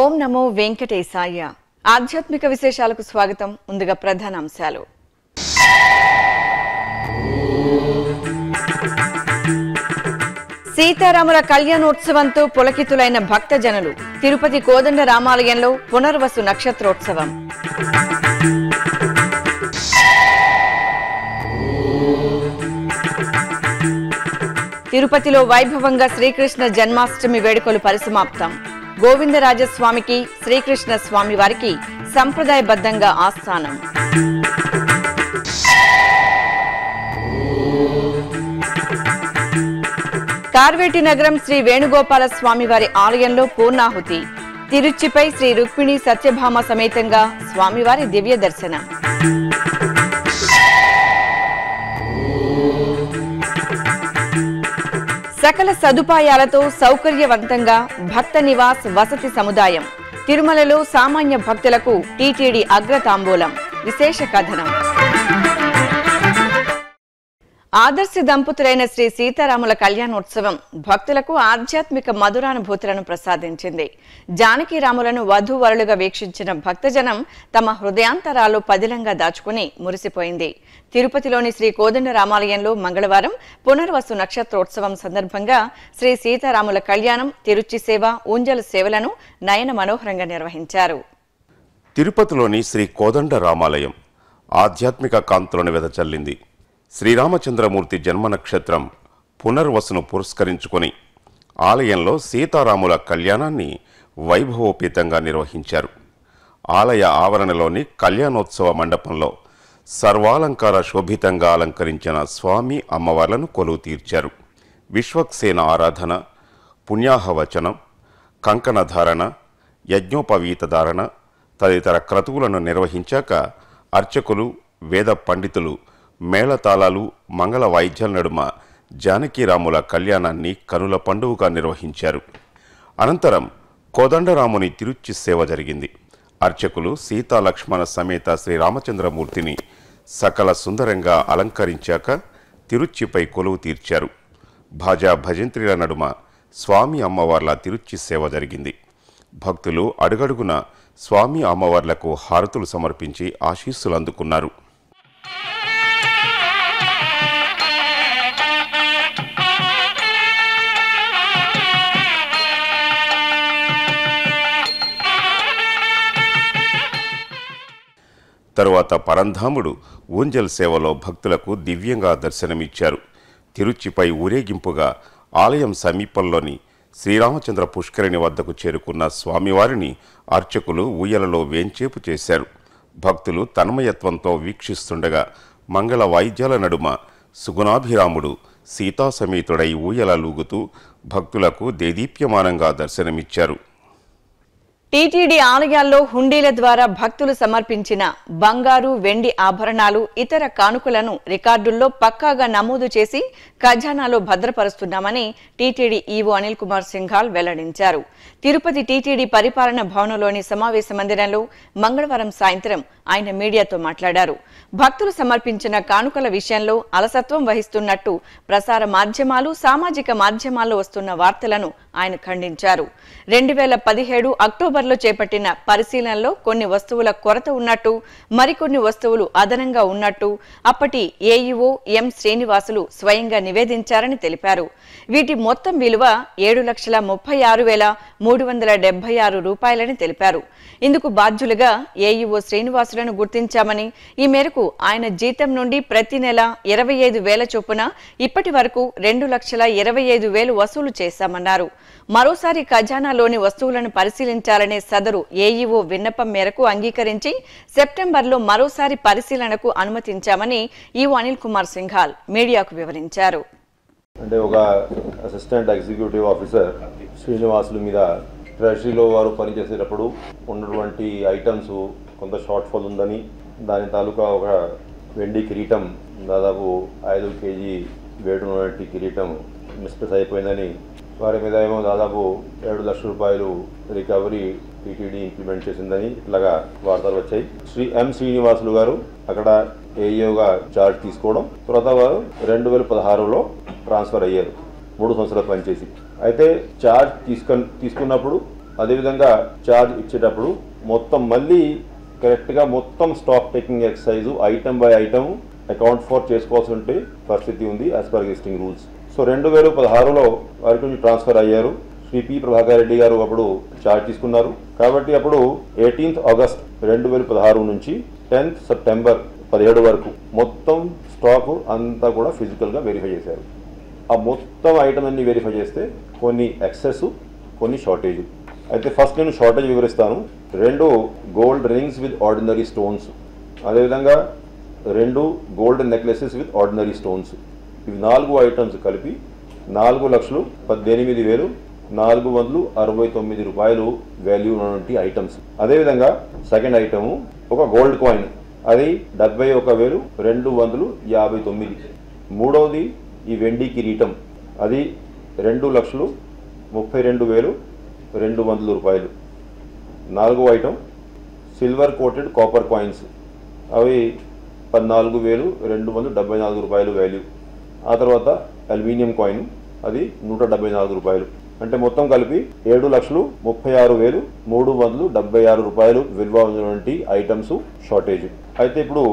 ఓం నమో వెంకటేశాయ ఆధ్యాత్మిక విశేషాలకు స్వాగతం. ముందుగా ప్రధానాంశాలు. సీతారాముల కళ్యాణోత్సవంతో పులకితులైన భక్తజనులు. తిరుపతి కోదండ రామాలయంలో పునర్వసు నక్షత్రోత్సవం. తిరుపతిలో వైభవంగా శ్రీకృష్ణ జన్మాష్టమి వేడుకలు పరిసమాప్తం. గోవిందరాజస్వామికి శ్రీకృష్ణ స్వామి వారికి సంప్రదాయబద్ధంగా ఆస్థానం. కార్వేటి నగరం శ్రీ వేణుగోపాల స్వామి వారి ఆలయంలో పూర్ణాహుతి. తిరుచిపై శ్రీ రుక్మిణి సత్యభామ సమేతంగా స్వామివారి దివ్య దర్శనం. సకల సదుపాయాలతో సౌకర్యవంతంగా భక్త నివాస్ వసతి సముదాయం. తిరుమలలో సామాన్య భక్తులకు టీటీడీ అగ్రతాంబూలం. విశేష కథనం. ఆదర్శ దంపతులైన శ్రీ సీతారాముల కళ్యాణోత్సవం భక్తులకు ఆధ్యాత్మిక మధురానుభూతులను ప్రసాదించింది. జానకీరాములను వధూవరులుగా వీక్షించిన భక్తజనం తమ హృదయాంతరాల్లో పదిలంగా దాచుకుని మురిసిపోయింది. తిరుపతిలోని శ్రీ కోదండ రామాలయంలో మంగళవారం పునర్వసు నక్షత్రోత్సవం సందర్భంగా శ్రీ సీతారాముల కళ్యాణం, తిరుచి సేవ, ఊంజల సేవలను నయన మనోహరంగా నిర్వహించారు. తిరుపతిలోని శ్రీ కోదండ రామాలయం ఆధ్యాత్మిక కాంతులను వెదజల్లింది. శ్రీరామచంద్రమూర్తి జన్మ నక్షత్రం పునర్వసును పురస్కరించుకొని ఆలయంలో సీతారాముల కళ్యాణాన్ని వైభవోపేతంగా నిర్వహించారు. ఆలయ ఆవరణలోని కళ్యాణోత్సవ మండపంలో సర్వాలంకార శోభితంగా అలంకరించిన స్వామి అమ్మవార్లను కొలువు తీర్చారు. విశ్వక్సేన ఆరాధన, పుణ్యాహవచనం, కంకణధారణ, యజ్ఞోపవీతధారణ తదితర క్రతువులను నిర్వహించాక అర్చకులు, వేద పండితులు మేళతాళాలు, మంగళ వాయిద్యాల నడుమ జానకీరాముల కళ్యాణాన్ని కనుల పండువుగా నిర్వహించారు. అనంతరం కోదండరాముని తిరుచి సేవ జరిగింది. అర్చకులు సీతా లక్ష్మణ సమేత శ్రీరామచంద్రమూర్తిని సకల సుందరంగా అలంకరించాక తిరుచిపై కొలువు తీర్చారు. భాజా భజంత్రిల నడుమ స్వామి అమ్మవార్ల తిరుచి సేవ జరిగింది. భక్తులు అడుగడుగున స్వామి అమ్మవార్లకు హారతులు సమర్పించి ఆశీస్సులు అందుకున్నారు. తరువాత పరంధాముడు ఊంజల్ సేవలో భక్తులకు దివ్యంగా దర్శనమిచ్చారు. తిరుచిపై ఊరేగింపుగా ఆలయం సమీపంలోని శ్రీరామచంద్ర పుష్కరిణి వద్దకు చేరుకున్న స్వామివారిని అర్చకులు ఊయలలో వేంచేపు చేశారు. భక్తులు తన్మయత్వంతో వీక్షిస్తుండగా మంగళ వాయిద్యాల నడుమ సుగుణాభిరాముడు సీతాసమేతుడై ఊయల లూగుతూ భక్తులకు దేదీప్యమానంగా దర్శనమిచ్చారు. టీటీడీ ఆలయాల్లో హుండీల ద్వారా భక్తులు సమర్పించిన బంగారు, వెండి ఆభరణాలు, ఇతర కానుకలను రికార్డుల్లో పక్కాగా నమోదు చేసి ఖజానాలో భద్రపరుస్తున్నామని టీటీడీ ఈవో అనిల్ కుమార్ సింఘాల్ వెల్లడించారు. తిరుపతి టీటీడీ పరిపాలన భవనంలోని సమావేశ మందిరంలో మంగళవారం సాయంత్రం ఆయన మీడియాతో మాట్లాడారు. భక్తులు సమర్పించిన కానుకల విషయంలో అలసత్వం వహిస్తున్నట్టు ప్రసార మాధ్యమాలు, సామాజిక మాధ్యమాల్లో వస్తున్న వార్తలను ఆయన ఖండించారు. 2017 అక్టోబర్ చేపట్టిన పరిశీలనలో కొన్ని వస్తువుల కొరత ఉన్నట్టు, మరికొన్ని వస్తువులు అదనంగా ఉన్నట్టు అప్పటి ఏఈఓ ఎం శ్రీనివాసులు స్వయంగా నివేదించారని తెలిపారు. వీటి మొత్తం విలువ 7,36,376 రూపాయలని తెలిపారు. ఇందుకు బాధ్యులుగా ఏఈఓ శ్రీనివాసులను గుర్తించామని, ఈ మేరకు ఆయన జీతం నుండి ప్రతి నెల 25,000 చొప్పున ఇప్పటి వరకు 2,25,000 వసూలు చేశామన్నారు. మరోసారి ఖజానాలోని వస్తువులను పరిశీలించాలని అనే సదరు ఏఈఓ విన్నపం మేరకు అంగీకరించి సెప్టెంబర్లో మరోసారి పరిశీలనకు అనుమతించామని ఈఓ అనిల్ కుమార్ సింఘాల్ మీడియాకు వివరించారు. అంటే ఒక అసిస్టెంట్ ఎగ్జిక్యూటివ్ ఆఫీసర్ శ్రీనివాసుల మీద ట్రెజరీలో వారు పనిచేసేటప్పుడు ఉన్నటువంటి ఐటమ్స్ కొంత షార్ట్ ఫాల్ ఉందని, దాని తాలూకా ఒక వెండి కిరీటం దాదాపు 5 కేజీ వేటు ఉన్నటువంటి కిరీటం మిస్ప్లేస్ అయిపోయిందని, వారి మీద ఏమో దాదాపు ₹7 లక్షలు రికవరీ టీటీడీ ఇంప్లిమెంట్ చేసిందని ఇట్లాగా వార్తలు వచ్చాయి. శ్రీ ఎం శ్రీనివాసులు గారు అక్కడ ఏఈఓగా చార్జ్ తీసుకోవడం, తర్వాత వారు 2016లో ట్రాన్స్ఫర్ అయ్యారు 3 సంవత్సరాలు పనిచేసి. అయితే చార్జ్ తీసుకున్నప్పుడు అదేవిధంగా చార్జ్ ఇచ్చేటప్పుడు మొత్తం మళ్ళీ కరెక్ట్గా మొత్తం stock taking exercise item by item account for చేసుకోవాల్సిన పరిస్థితి ఉంది as per existing rules. So 2016లో వారికి నుంచి ట్రాన్స్ఫర్ అయ్యారు. శ్రీ పి ప్రభాకర్ రెడ్డి గారు అప్పుడు చార్జ్ తీసుకున్నారు కాబట్టి అప్పుడు 18 ఆగస్టు 2016 నుంచి 10 సెప్టెంబర్ 2017 వరకు మొత్తం స్టాకు అంతా కూడా ఫిజికల్గా వెరిఫై చేశారు. ఆ మొత్తం ఐటమ్ అన్ని వెరిఫై చేస్తే కొన్ని ఎక్సెస్, కొన్ని షార్టేజ్. అయితే ఫస్ట్ నేను షార్టేజ్ వివరిస్తాను. 2 gold rings with ordinary stones, అదేవిధంగా 2 gold necklaces with ordinary stones. ఇవి 4 ఐటమ్స్ కలిపి ₹4,18,469 వాల్యూ ఉన్నటువంటి ఐటమ్స్. అదేవిధంగా సెకండ్ ఐటము ఒక గోల్డ్ కాయిన్, అది ₹71,259. మూడవది ఈ వెండి కిరీటం, అది ₹2,32,200. నాలుగో item silver coated copper coins, అవి ₹14,274 వాల్యూ. ఆ తర్వాత అల్యూమినియం కాయిన్, అది ₹174. అంటే మొత్తం కలిపి ₹7,36,376 విలువ ఉన్నటువంటి ఐటమ్స్ షార్టేజ్. అయితే ఇప్పుడు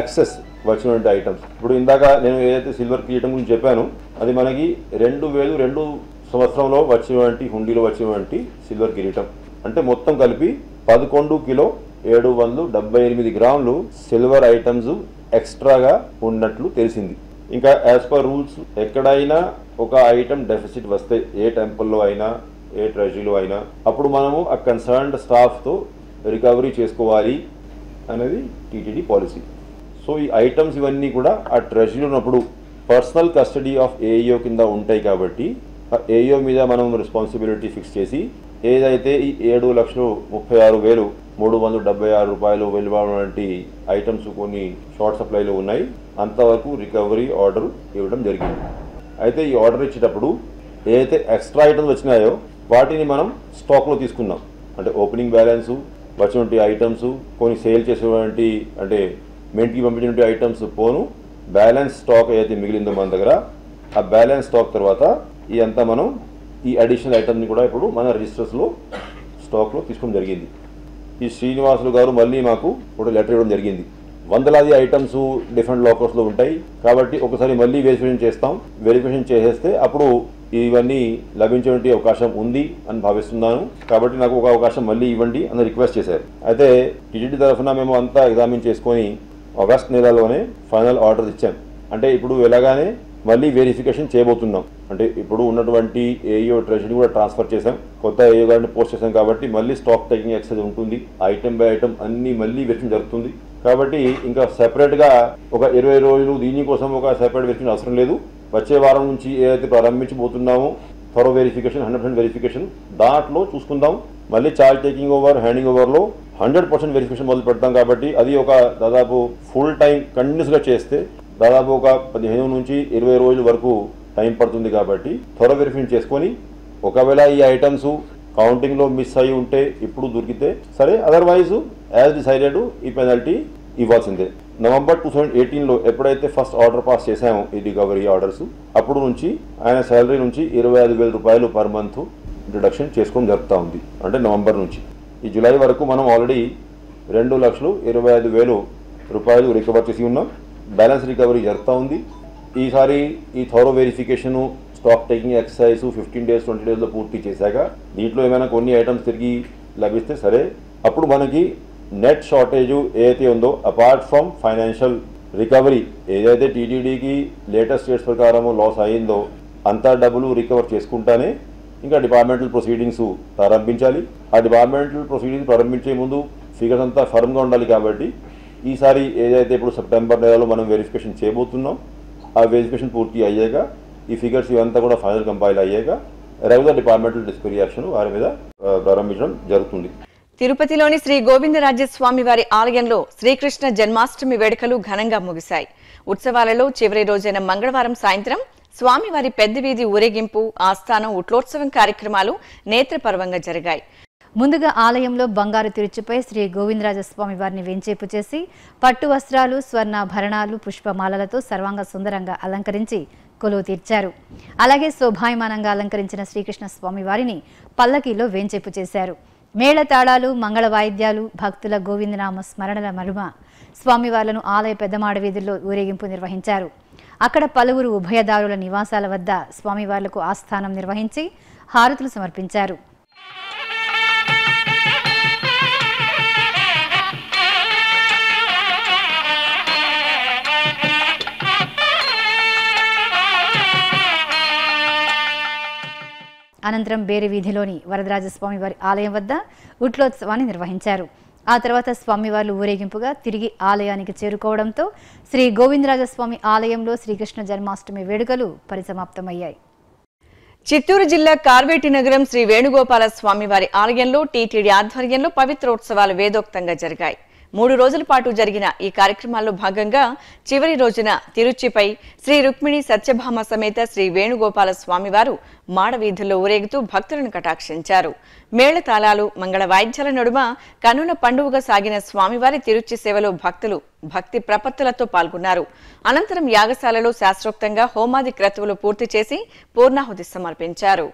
ఎక్సెస్ వచ్చినటువంటి ఐటమ్స్, ఇప్పుడు ఇందాక నేను ఏదైతే సిల్వర్ కిరీటం గురించి చెప్పాను, అది మనకి 2002 సంవత్సరంలో వచ్చినటువంటి హుండీలో వచ్చినటువంటి సిల్వర్ కిరీటం. అంటే మొత్తం కలిపి 11 కిలో 778 గ్రాములు సిల్వర్ ఐటమ్స్ ఎక్స్ట్రాగా ఉన్నట్లు తెలిసింది. ఇంకా యాజ్ పర్ రూల్స్ ఎక్కడైనా ఒక ఐటమ్ డెఫిసిట్ వస్తే, ఏ టెంపుల్లో అయినా ఏ ట్రెజరీలో అయినా, అప్పుడు మనము ఆ కన్సర్న్డ్ స్టాఫ్తో రికవరీ చేసుకోవాలి అనేది టీటీడీ పాలసీ. సో ఈ ఐటమ్స్ ఇవన్నీ కూడా ఆ ట్రెజరీలో ఉన్నప్పుడు పర్సనల్ కస్టడీ ఆఫ్ ఏఈఓ కింద ఉంటాయి కాబట్టి ఏఈఓ మీద మనం రెస్పాన్సిబిలిటీ ఫిక్స్ చేసి ఏదైతే ఈ ₹7,36,376 విలువ వంటి ఐటమ్స్ కొన్ని షార్ట్ సప్లైలో ఉన్నాయి, అంతవరకు రికవరీ ఆర్డర్ ఇవ్వడం జరిగింది. అయితే ఈ ఆర్డర్ ఇచ్చేటప్పుడు ఏదైతే ఎక్స్ట్రా ఐటమ్స్ వచ్చినాయో వాటిని మనం స్టాక్లో తీసుకున్నాం. అంటే ఓపెనింగ్ బ్యాలెన్సు వచ్చినటువంటి ఐటమ్స్, కొన్ని సేల్ చేసేటువంటి అంటే మెంట్కి పంపించినటువంటి ఐటమ్స్ పోను బ్యాలెన్స్ స్టాక్ ఏదైతే మిగిలిందో మన దగ్గర, ఆ బ్యాలెన్స్ స్టాక్ తర్వాత ఈ అంతా మనం ఈ అడిషనల్ ఐటమ్ని కూడా ఇప్పుడు మన రిజిస్టర్స్లో స్టాక్లో తీసుకోవడం జరిగింది. ఈ శ్రీనివాసులు గారు మళ్ళీ మాకు ఇప్పుడు లెటర్ ఇవ్వడం జరిగింది. వందలాది ఐటమ్స్ డిఫరెంట్ లాకర్స్లో ఉంటాయి కాబట్టి ఒకసారి మళ్ళీ వెరిఫికేషన్ చేస్తాం, వెరిఫికేషన్ చేసేస్తే అప్పుడు ఇవన్నీ లభించేటువంటి అవకాశం ఉంది అని భావిస్తున్నాను, కాబట్టి నాకు ఒక అవకాశం మళ్ళీ ఇవ్వండి అని రిక్వెస్ట్ చేశారు. అయితే టీటీడీ తరఫున మేము అంతా ఎగ్జామిన్ చేసుకొని ఆగస్ట్ నెలలోనే ఫైనల్ ఆర్డర్ ఇచ్చాం. అంటే ఇప్పుడు ఎలాగానే మళ్ళీ వెరిఫికేషన్ చేయబోతున్నాం. అంటే ఇప్పుడు ఉన్నటువంటి ఏఈఓ ట్రెజరీ కూడా ట్రాన్స్ఫర్ చేశాం, కొత్త ఏఈఓ గారిని పోస్ట్ చేశాం కాబట్టి మళ్ళీ స్టాక్ టేకింగ్ ఎక్సైజ్ ఉంటుంది. ఐటమ్ బై ఐటమ్ అన్నీ మళ్ళీ వెరిఫికేషన్ జరుగుతుంది కాబట్టి ఇంకా సెపరేట్గా ఒక 20 రోజులు దీనికోసం ఒక సెపరేట్ వెరిఫికేషన్ అవసరం లేదు. వచ్చే వారం నుంచి ఏదైతే ప్రారంభించబోతున్నామో థరో వెరిఫికేషన్, 100% వెరిఫికేషన్, దాంట్లో చూసుకుందాం. మళ్ళీ చార్జ్ టేకింగ్ ఓవర్ హ్యాండింగ్ ఓవర్లో 100% వెరిఫికేషన్ మొదలు పెడతాం కాబట్టి అది ఒక దాదాపు ఫుల్ టైం కంటిన్యూస్గా చేస్తే దాదాపు ఒక 15 నుంచి 20 రోజుల వరకు టైం పడుతుంది కాబట్టి త్వరగా వెరిఫై చేసుకొని ఒకవేళ ఈ ఐటమ్స్ కౌంటింగ్లో మిస్ అయ్యి ఉంటే ఇప్పుడు దొరికితే సరే, అదర్వైజ్ యాజ్ డిసైడెడ్ ఈ పెనాల్టీ ఇవ్వాల్సిందే. నవంబర్ 2018లో ఎప్పుడైతే ఫస్ట్ ఆర్డర్ పాస్ చేశామో ఈ రికవరీ ఆర్డర్స్, అప్పుడు నుంచి ఆయన శాలరీ నుంచి ₹25,000 పర్ మంత్ డిడక్షన్ చేసుకోవడం జరుగుతూ ఉంది. అంటే నవంబర్ నుంచి ఈ జూలై వరకు మనం ఆల్రెడీ ₹2,25,000 రికవర్ చేసి ఉన్నాం. బ్యాలెన్స్ రికవరీ జరుగుతూ ఉంది. ఈసారి ఈ thorough verification stock taking exercise 15 days 20 డేస్లో పూర్తి చేశాక దీంట్లో ఏమైనా కొన్ని ఐటమ్స్ తిరిగి లభిస్తే సరే, అప్పుడు మనకి నెట్ షార్టేజు ఏదైతే ఉందో అపార్ట్ ఫ్రమ్ ఫైనాన్షియల్ రికవరీ ఏదైతే టీటీడీకి లేటెస్ట్ రేట్స్ ప్రకారము లాస్ అయ్యిందో అంతా డబ్బులు రికవర్ చేసుకుంటానే ఈ ఇంకా డిపార్ట్మెంటల్ ప్రొసీడింగ్స్ ప్రారంభించాలి. ఆ డిపార్ట్మెంటల్ ప్రొసీడింగ్స్ ప్రారంభించే ముందు ఫిగర్స్ అంతా ఫర్మ్గా ఉండాలి. కాబట్టి ఈసారి ఏదైతే ఇప్పుడు సెప్టెంబర్ నెలలో మనం వెరిఫికేషన్ చేయబోతున్నాం, ఆ వెరిఫికేషన్ పూర్తి అయ్యాక ఈ ఫిగర్స్ ఇవంతా కూడా ఫైనల్ కంపైల్ అయ్యాక రెగ్యులర్ డిపార్ట్మెంటల్ డిస్కవరీ యాక్షన్ వారి మీద ప్రారంభించడం జరుగుతుంది. తిరుపతిలోని శ్రీ గోవిందరాజస్వామి వారి ఆలయంలో శ్రీకృష్ణ జన్మాష్టమి వేడుకలు ఘనంగా ముగిశాయి. ఉత్సవాలలో చివరి రోజైన మంగళవారం సాయంత్రం స్వామివారి పెద్ద వీధి ఊరేగింపు, ఆస్థానం ఉట్లోత్సవం కార్యక్రమాలు నేత్రపర్వంగా జరిగాయి. ముందుగా ఆలయంలో బంగారు తిరుచుపై శ్రీ గోవిందరాజస్వామి వారిని వెంచేపు చేసి పట్టు వస్త్రాలు, స్వర్ణాభరణాలు, పుష్పమాలలతో సర్వాంగ సుందరంగా అలంకరించి కొలువు తీర్చారు. అలాగే శోభాయమానంగా అలంకరించిన శ్రీకృష్ణ స్వామి వారిని పల్లకీలో వెంచేపు చేశారు. మేళ తాళాలు, మంగళ వాయిద్యాలు, భక్తుల గోవిందనామ స్మరణల మరుమ స్వామివార్లను ఆలయ పెద్దమాడ వీధుల్లో ఊరేగింపు నిర్వహించారు. అక్కడ పలువురు ఉభయదారుల నివాసాల వద్ద స్వామివార్లకు ఆస్థానం నిర్వహించి హారతులు సమర్పించారు. అనంతరం బేరి వీధిలోని వరదరాజస్వామి వారి ఆలయం వద్ద ఉట్లోత్సవాన్ని నిర్వహించారు. ఆ తర్వాత స్వామివార్లు ఊరేగింపుగా తిరిగి ఆలయానికి చేరుకోవడంతో శ్రీ గోవిందరాజస్వామి ఆలయంలో శ్రీకృష్ణ జన్మాష్టమి వేడుకలు పరిసమాప్తమయ్యాయి. చిత్తూరు జిల్లా కార్వేటి నగరం శ్రీ వేణుగోపాల స్వామివారి ఆలయంలో టీటీడీ ఆధ్వర్యంలో పవిత్రోత్సవాలు వేదోక్తంగా జరిగాయి. 3 రోజుల పాటు జరిగిన ఈ కార్యక్రమాల్లో భాగంగా చివరి రోజున తిరుచిపై శ్రీ రుక్మిణి సత్యభామ సమేత శ్రీ వేణుగోపాల స్వామివారు మాడవీధుల్లో ఊరేగుతూ భక్తులను కటాక్షించారు. మేళతాళాలు, మంగళ వాయిద్యాల నడుమ కనుల పండుగగా సాగిన స్వామివారి తిరుచి సేవలో భక్తులు భక్తి ప్రపత్తులతో పాల్గొన్నారు. అనంతరం యాగశాలలో శాస్త్రోక్తంగా హోమాది క్రతువులు పూర్తి చేసి పూర్ణాహుతి సమర్పించారు.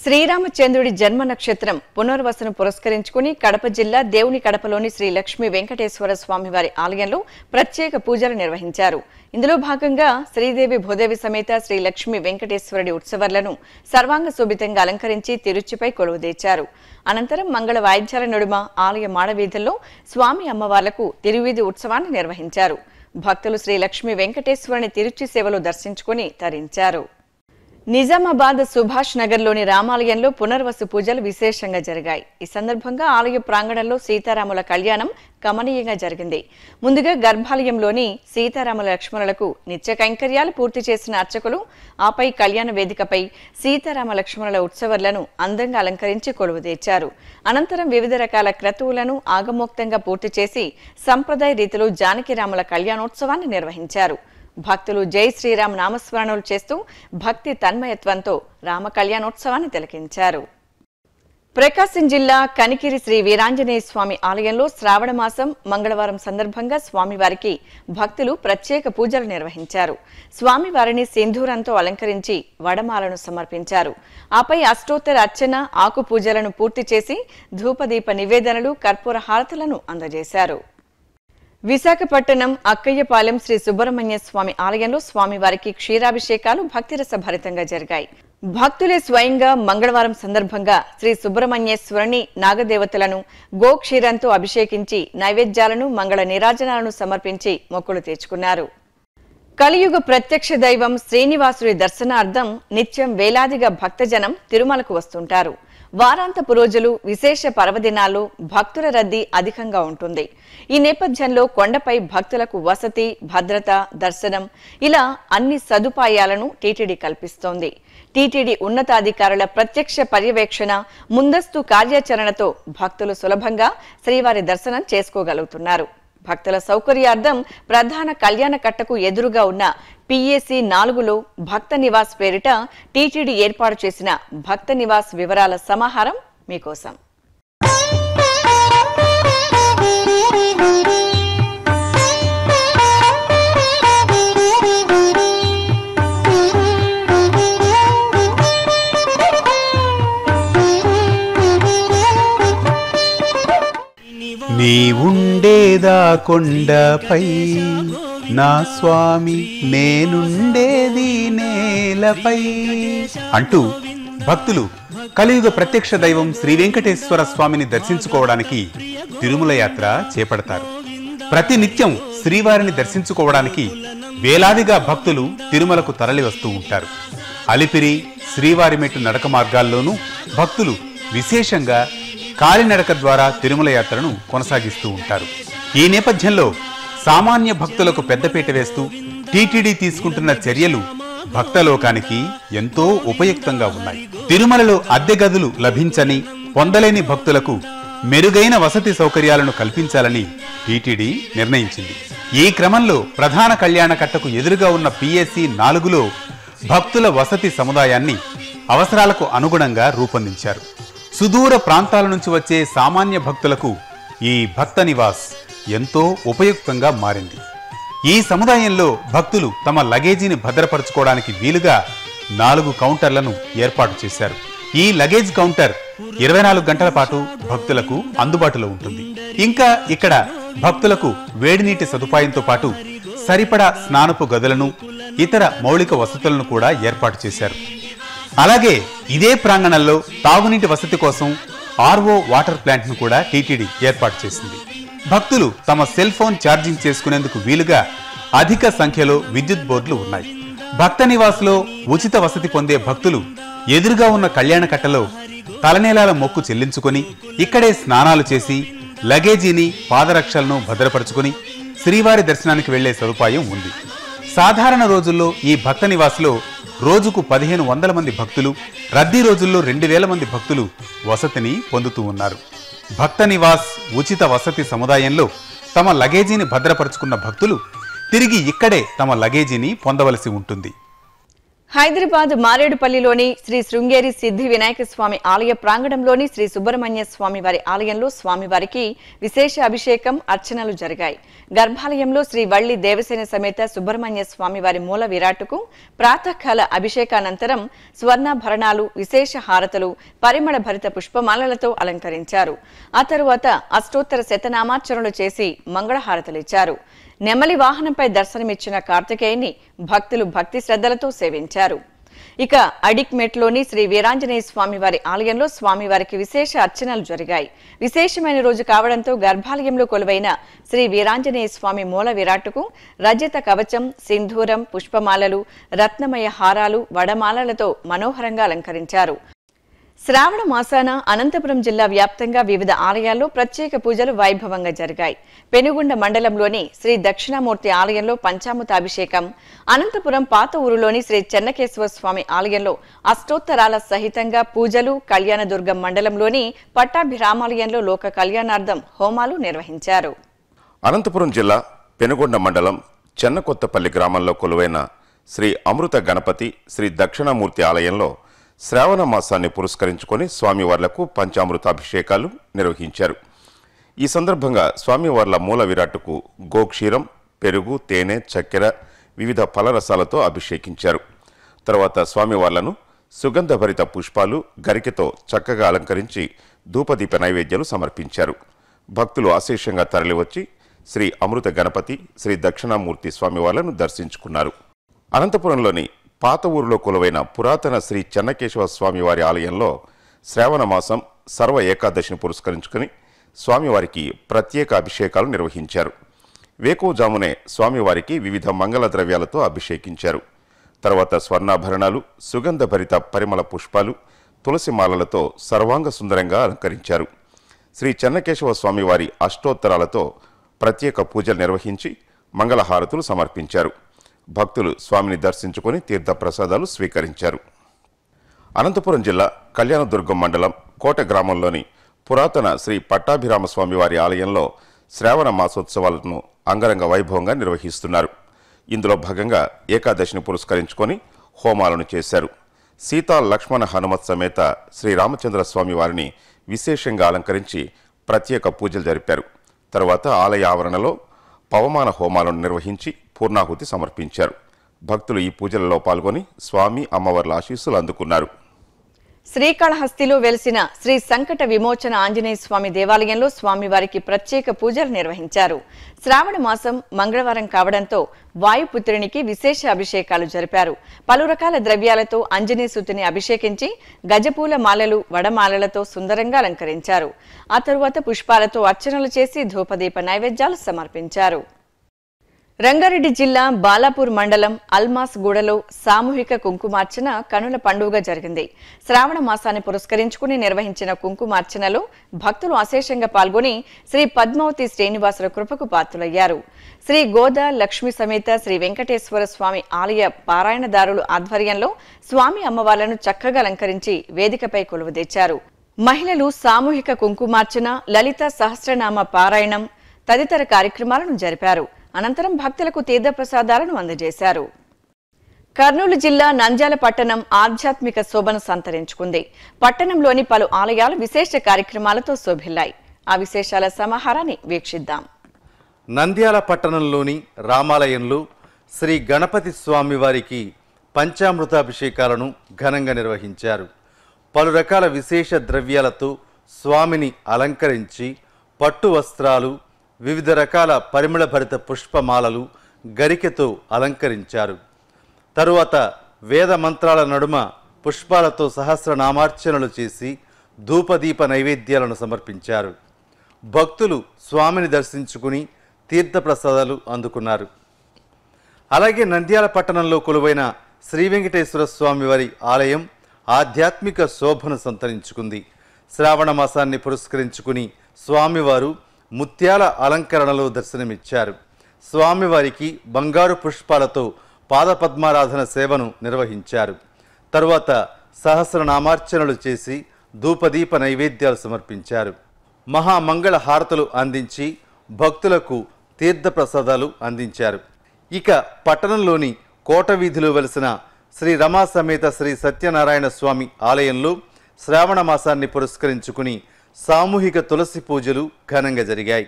శ్రీరామచంద్రుడి జన్మ నక్షత్రం పునర్వసను పురస్కరించుకుని కడప జిల్లా దేవుని కడపలోని శ్రీ లక్ష్మీ వెంకటేశ్వర స్వామివారి ఆలయంలో ప్రత్యేక పూజలు నిర్వహించారు. ఇందులో భాగంగా శ్రీదేవి భూదేవి సమేత శ్రీ లక్ష్మీ వెంకటేశ్వరుడి ఉత్సవాలను సర్వాంగ శోభితంగా అలంకరించి తిరుచిపై కొలువుదీర్చారు. అనంతరం మంగళ వాయిద్యాల నడుమ ఆలయ మాడవీధుల్లో స్వామి అమ్మవార్లకు తిరువీధి ఉత్సవాన్ని నిర్వహించారు. భక్తులు శ్రీ లక్ష్మీ వెంకటేశ్వరుని తిరుచి సేవలు దర్శించుకుని తరించారు. నిజామాబాద్ సుభాష్ నగర్లోని రామాలయంలో పునర్వసు పూజలు విశేషంగా జరిగాయి. ఈ సందర్భంగా ఆలయ ప్రాంగణంలో సీతారాముల కళ్యాణం కమనీయంగా జరిగింది. ముందుగా గర్భాలయంలోని సీతారాముల లక్ష్మణులకు నిత్య కైంకర్యాలు పూర్తి చేసిన అర్చకులు ఆపై కళ్యాణ వేదికపై సీతారామ లక్ష్మణుల ఉత్సవాలను అందంగా అలంకరించి కొలువుదీర్చారు. అనంతరం వివిధ రకాల క్రతువులను ఆగమోక్తంగా పూర్తి చేసి సంప్రదాయ రీతిలో జానకిరాముల కళ్యాణోత్సవాన్ని నిర్వహించారు. భక్తులు జై శ్రీరామ్ నామస్మరణలు చేస్తూ భక్తి తన్మయత్వంతో రామ కళ్యాణోత్సవాన్ని తిలకించారు. ప్రకాశం జిల్లా కనికిరి శ్రీ వీరాంజనేయ స్వామి ఆలయంలో శ్రావణ మాసం మంగళవారం సందర్భంగా స్వామివారికి భక్తులు ప్రత్యేక పూజలు నిర్వహించారు. స్వామివారిని సింధూరంతో అలంకరించి వడమాలను సమర్పించారు. ఆపై అష్టోత్తర అర్చన, ఆకు పూజలను పూర్తి చేసి ధూపదీప నివేదనలు, కర్పూర హారతులను అందజేశారు. విశాఖపట్నం అక్కయ్యపాలెం శ్రీ సుబ్రహ్మణ్య స్వామి ఆలయంలో స్వామివారికి క్షీరాభిషేకాలు భక్తిరస భరితంగా జరిగాయి. భక్తులే స్వయంగా మంగళవారం సందర్భంగా శ్రీ సుబ్రహ్మణ్యేశ్వరుని, నాగదేవతలను గోక్షీరంతో అభిషేకించి నైవేద్యాలను, మంగళ నీరాజనాలను సమర్పించి మొక్కులు తీర్చుకున్నారు. కలియుగ ప్రత్యక్ష దైవం శ్రీనివాసుడి దర్శనార్థం నిత్యం వేలాదిగా భక్తజనం తిరుమలకు వస్తుంటారు. వారాంతపు రోజులు, విశేష పర్వదినాల్లో భక్తుల రద్దీ అధికంగా ఉంటుంది. ఈ నేపథ్యంలో కొండపై భక్తులకు వసతి, భద్రత, దర్శనం ఇలా అన్ని సదుపాయాలను టీటీడీ కల్పిస్తోంది. టీటీడీ ఉన్నతాధికారుల ప్రత్యక్ష పర్యవేక్షణ, ముందస్తు కార్యాచరణతో భక్తులు సులభంగా శ్రీవారి దర్శనం చేసుకోగలుగుతున్నారు. భక్తుల సౌకర్యార్థం ప్రధాన కళ్యాణ కట్టకు ఎదురుగా ఉన్న PAC 4లో భక్త నివాస్ పేరిట టీటీడీ ఏర్పాటు చేసిన భక్త నివాస్ వివరాల సమాహారం మీకోసం. నీ ఉండేదా కొండపై నా స్వామి, నేనుండేది నేలపై అంటూ భక్తులు కలియుగ ప్రత్యక్ష దైవం శ్రీ వెంకటేశ్వర స్వామిని దర్శించుకోవడానికి తిరుమల యాత్ర చేపడతారు. ప్రతి నిత్యం శ్రీవారిని దర్శించుకోవడానికి వేలాదిగా భక్తులు తిరుమలకు తరలి వస్తూ ఉంటారు. అలిపిరి శ్రీవారిమెట్టు నడక మార్గాల్లోనూ భక్తులు విశేషంగా కాలినడక ద్వారా తిరుమల యాత్రను కొనసాగిస్తూ ఉంటారు. ఈ నేపథ్యంలో సామాన్య భక్తులకు పెద్దపీట వేస్తూ టీటీడీ తీసుకుంటున్న చర్యలు భక్తలోకానికి ఎంతో ఉపయుక్తంగా ఉన్నాయి. తిరుమలలో అద్దె గదులు లభించని, పొందలేని భక్తులకు మెరుగైన వసతి సౌకర్యాలను కల్పించాలని టీటీడీ నిర్ణయించింది. ఈ క్రమంలో ప్రధాన కళ్యాణ కట్టకు ఎదురుగా ఉన్న PSC 4లో భక్తుల వసతి సముదాయాన్ని అవసరాలకు అనుగుణంగా రూపొందించారు. సుదూర ప్రాంతాల నుంచి వచ్చే సామాన్య భక్తులకు ఈ భక్త నివాస్ ఎంతో ఉపయుక్తంగా మారింది. ఈ సముదాయంలో భక్తులు తమ లగేజీని భద్రపరచుకోవడానికి వీలుగా 4 కౌంటర్లను ఏర్పాటు చేశారు. ఈ లగేజ్ కౌంటర్ 24 గంటల పాటు భక్తులకు అందుబాటులో ఉంటుంది. ఇంకా ఇక్కడ భక్తులకు వేడినీటి సదుపాయంతో పాటు సరిపడా స్నానపు గదులను, ఇతర మౌలిక వసతులను కూడా ఏర్పాటు చేశారు. అలాగే ఇదే ప్రాంగణంలో తాగునీటి వసతి కోసం RO వాటర్ ప్లాంట్ను కూడా టీటీడీ ఏర్పాటు చేసింది. భక్తులు తమ సెల్ ఫోన్ ఛార్జింగ్ చేసుకునేందుకు వీలుగా అధిక సంఖ్యలో విద్యుత్ బోర్డులు ఉన్నాయి. భక్త నివాస్లో ఉచిత వసతి పొందే భక్తులు ఎదురుగా ఉన్న కళ్యాణ కట్టలో తలనేలాల మొక్కు చెల్లించుకొని ఇక్కడే స్నానాలు చేసి లగేజీని, పాదరక్షలను భద్రపరుచుకుని శ్రీవారి దర్శనానికి వెళ్లే సదుపాయం ఉంది. సాధారణ రోజుల్లో ఈ భక్త నివాస్లో రోజుకు 1500 మంది భక్తులు, రద్దీ రోజుల్లో 2000 మంది భక్తులు వసతిని పొందుతూ ఉన్నారు. భక్త నివాస్ ఉచిత వసతి సముదాయంలో తమ లగేజీని భద్రపరుచుకున్న భక్తులు తిరిగి ఇక్కడే తమ లగేజీని పొందవలసి ఉంటుంది. హైదరాబాద్ మారేడుపల్లిలోని శ్రీ శృంగేరి సిద్ధి వినాయక స్వామి ఆలయ ప్రాంగణంలోని శ్రీ సుబ్రహ్మణ్య స్వామి వారి ఆలయంలో స్వామివారికి విశేష అభిషేకం, అర్చనలు జరిగాయి. గర్భాలయంలో శ్రీ వల్లి దేవసేన సమేత సుబ్రహ్మణ్య స్వామి వారి మూల విరాటుకు ప్రాతకాల అభిషేకానంతరం స్వర్ణాభరణాలు, విశేష హారతలు, పరిమళ భరిత పుష్పమాలలతో అలంకరించారు. ఆ తరువాత అష్టోత్తర శతనామార్చనలు చేసి మంగళహారతలిచ్చారు. నెమలి వాహనంపై దర్శనమిచ్చిన కార్తికేయుని భక్తులు భక్తి శ్రద్ధలతో సేవించారు. ఇక అడిక్మెట్లోని శ్రీ వీరాంజనేయ స్వామి వారి ఆలయంలో స్వామివారికి విశేష అర్చనలు జరిగాయి. విశేషమైన రోజు కావడంతో గర్భాలయంలో కొలువైన శ్రీ వీరాంజనేయ స్వామి మూల విరాట్టుకు రజత కవచం, సింధూరం, పుష్పమాలలు, రత్నమయ హారాలు, వడమాలలతో మనోహరంగా అలంకరించారు. శ్రావణ మాసాన అనంతపురం జిల్లా వ్యాప్తంగా వివిధ ఆలయాల్లో ప్రత్యేక పూజలు వైభవంగా జరిగాయి. పెనుగొండ మండలంలోని శ్రీ దక్షిణామూర్తి ఆలయంలో పంచామృతాభిషేకం, అనంతపురం పాత ఊరులోని శ్రీ చెన్నకేశ్వర స్వామి ఆలయంలో అష్టోత్తరాల సహితంగా పూజలు, కళ్యాణదుర్గం మండలంలోని పట్టాభిరామాలయంలో లోక కళ్యాణార్థం హోమాలు నిర్వహించారు. అనంతపురం జిల్లా పెనుగొండ మండలం చెన్నకొత్తపల్లి గ్రామంలో కొలువైన శ్రీ అమృత గణపతి శ్రీ దక్షిణామూర్తి ఆలయంలో శ్రావణ మాసాన్ని పురస్కరించుకొని స్వామివార్లకు పంచామృతాభిషేకాలు నిర్వహించారు. ఈ సందర్భంగా స్వామివార్ల మూల విరాట్టుకు గోక్షీరం, పెరుగు, తేనె, చక్కెర, వివిధ ఫలరసాలతో అభిషేకించారు. తర్వాత స్వామివార్లను సుగంధభరిత పుష్పాలు, గరికతో చక్కగా అలంకరించి ధూపదీప నైవేద్యాలు సమర్పించారు. భక్తులు ఆశేషంగా తరలివచ్చి శ్రీ అమృత గణపతి శ్రీ దక్షిణామూర్తి స్వామివార్లను దర్శించుకున్నారు. అనంతపురంలోని పాత ఊరులో కొలువైన పురాతన శ్రీ చెన్నకేశవ స్వామివారి ఆలయంలో శ్రావణ మాసం సర్వ ఏకాదశిని పురస్కరించుకుని స్వామివారికి ప్రత్యేక అభిషేకాలు నిర్వహించారు. వేకువజామునే స్వామివారికి వివిధ మంగళ ద్రవ్యాలతో అభిషేకించారు. తర్వాత స్వర్ణాభరణాలు, సుగంధభరిత పరిమళ పుష్పాలు, తులసి మాలలతో సర్వాంగ సుందరంగా అలంకరించారు. శ్రీ చెన్నకేశవ స్వామివారి అష్టోత్తరాలతో ప్రత్యేక పూజలు నిర్వహించి మంగళహారతులు సమర్పించారు. భక్తులు స్వామిని దర్శించుకొని తీర్థప్రసాదాలు స్వీకరించారు. అనంతపురం జిల్లా కళ్యాణదుర్గం మండలం కోట గ్రామంలోని పురాతన శ్రీ పట్టాభిరామ స్వామివారి ఆలయంలో శ్రావణ మాసోత్సవాలను అంగరంగ వైభవంగా నిర్వహిస్తున్నారు. ఇందులో భాగంగా ఏకాదశిని పురస్కరించుకొని హోమాలను చేశారు. సీతా, లక్ష్మణ, హనుమత్ సమేత శ్రీరామచంద్ర స్వామివారిని విశేషంగా అలంకరించి ప్రత్యేక పూజలు జరిపారు. తర్వాత ఆలయ ఆవరణలో పవమాన హోమాలను నిర్వహించి పూర్ణాహుతి సమర్పించారు. భక్తులు ఈ పూజలలో పాల్గొని స్వామి, అమ్మవార్ల ఆశీస్సులు అందుకున్నారు. శ్రీకాళహస్తిలో వెలిసిన శ్రీ సంకట విమోచన ఆంజనేయ స్వామి దేవాలయంలో స్వామివారికి ప్రత్యేక పూజలు నిర్వహించారు. శ్రావణ మాసం మంగళవారం కావడంతో వాయుపుత్రునికి విశేష అభిషేకాలు జరిపారు. పలు రకాల ద్రవ్యాలతో ఆంజనేయ సూతిని అభిషేకించి గజపూల మాలలు, వడమాలలతో సుందరంగా అలంకరించారు. ఆ తరువాత పుష్పాలతో అర్చనలు చేసి ధూపదీప నైవేద్యాలు సమర్పించారు. రంగారెడ్డి జిల్లా బాలాపూర్ మండలం అల్మాస్ గూడలో సామూహిక కుంకుమార్చన కనుల పండుగ జరిగింది. శ్రావణ మాసాన్ని పురస్కరించుకుని నిర్వహించిన కుంకుమార్చనలో భక్తులు ఆశేషంగా పాల్గొని శ్రీ పద్మావతి శ్రీనివాసుల కృపకు పాత్రులయ్యారు. శ్రీ గోదా లక్ష్మి సమేత శ్రీ వెంకటేశ్వర స్వామి ఆలయ పారాయణదారులు ఆధ్వర్యంలో స్వామి అమ్మవార్లను చక్కగా అలంకరించి వేదికపై కొలువుదీర్చారు. మహిళలు సామూహిక కుంకుమార్చన, లలిత సహస్రనామ పారాయణం తదితర కార్యక్రమాలను జరిపారు. అనంతరం భక్తులకు తీర్థప్రసాదాలను అందజేశారు. కర్నూలు జిల్లా నంద్యాల పట్టణం ఆధ్యాత్మిక శోభను సంతరించుకుంది. పట్టణంలోని పలు ఆలయాలు విశేష కార్యక్రమాలతో శోభిల్లాయి. ఆ విశేషాల సమాహారాన్ని వీక్షిద్దాం. నంద్యాల పట్టణంలోని రామాలయంలో శ్రీ గణపతి స్వామివారికి పంచామృతాభిషేకాలను ఘనంగా నిర్వహించారు. పలు రకాల విశేష ద్రవ్యాలతో స్వామిని అలంకరించి పట్టు వస్త్రాలు, వివిధ రకాల పరిమళభరిత పుష్పమాలలు, గరికెతో అలంకరించారు. తరువాత వేద మంత్రాల నడుమ పుష్పాలతో సహస్రనామార్చనలు చేసి ధూపదీప నైవేద్యాలను సమర్పించారు. భక్తులు స్వామిని దర్శించుకుని తీర్థప్రసాదాలు అందుకున్నారు. అలాగే నంద్యాల పట్టణంలో కొలువైన శ్రీ వెంకటేశ్వర స్వామివారి ఆలయం ఆధ్యాత్మిక శోభను సంతరించుకుంది. శ్రావణ మాసాన్ని పురస్కరించుకుని స్వామివారు ముత్యాల అలంకరణలో దర్శనమిచ్చారు. స్వామివారికి బంగారు పుష్పాలతో పాదపద్మారాధన సేవను నిర్వహించారు. తరువాత సహస్రనామార్చనలు చేసి ధూపదీప నైవేద్యాలు సమర్పించారు. మహామంగళ హారతులు అందించి భక్తులకు తీర్థప్రసాదాలు అందించారు. ఇక పట్టణంలోని కోట వీధిలో వెలిసిన శ్రీ రమా సమేత శ్రీ సత్యనారాయణ స్వామి ఆలయంలో శ్రావణ మాసాన్ని పురస్కరించుకుని సామూహిక తులసి పూజలు ఘనంగా జరిగాయి.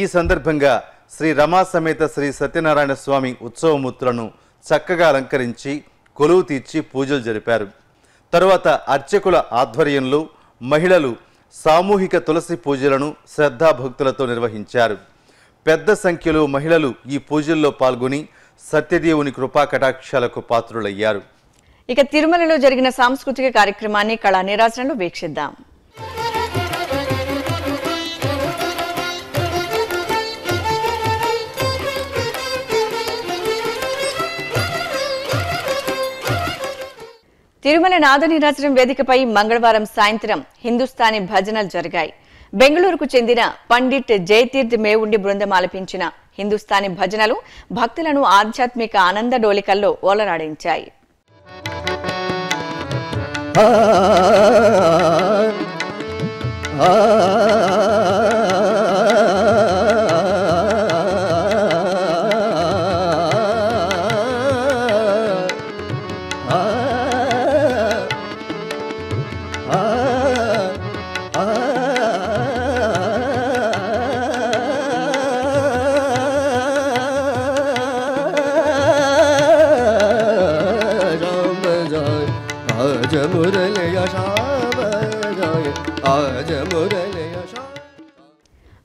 ఈ సందర్భంగా శ్రీ రమా సమేత శ్రీ సత్యనారాయణ స్వామి ఉత్సవమూర్తులను చక్కగా అలంకరించి కొలువు తీర్చి పూజలు జరిపారు. తరువాత అర్చకుల ఆధ్వర్యంలో మహిళలు సామూహిక తులసి పూజలను శ్రద్ధాభక్తులతో నిర్వహించారు. పెద్ద సంఖ్యలో మహిళలు ఈ పూజల్లో పాల్గొని సత్యదేవుని కృపా కటాక్షాలకు పాత్రులయ్యారు. ఇక తిరుమలలో జరిగిన సాంస్కృతిక కార్యక్రమాన్ని కళా నిరాజనలో వీక్షిద్దాం. తిరుమల నాదనీరాజనం వేదికపై మంగళవారం సాయంత్రం హిందుస్థానీ భజనలు జరిగాయి. బెంగళూరుకు చెందిన పండిట్ జయతీర్థ్ మేవుండి బృందం ఆలపించిన హిందుస్థానీ భజనలు భక్తులను ఆధ్యాత్మిక ఆనంద డోలికల్లో ఓలరాడించాయి.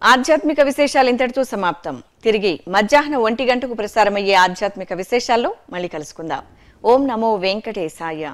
ఆధ్యాత్మిక విశేషాలు ఇంతటితో సమాప్తం. తిరిగి మధ్యాహ్నం 1 గంటకు ప్రసారమయ్యే ఆధ్యాత్మిక విశేషాల్లో మళ్ళీ కలుసుకుందాం. ఓం నమో వెంకటేశాయ.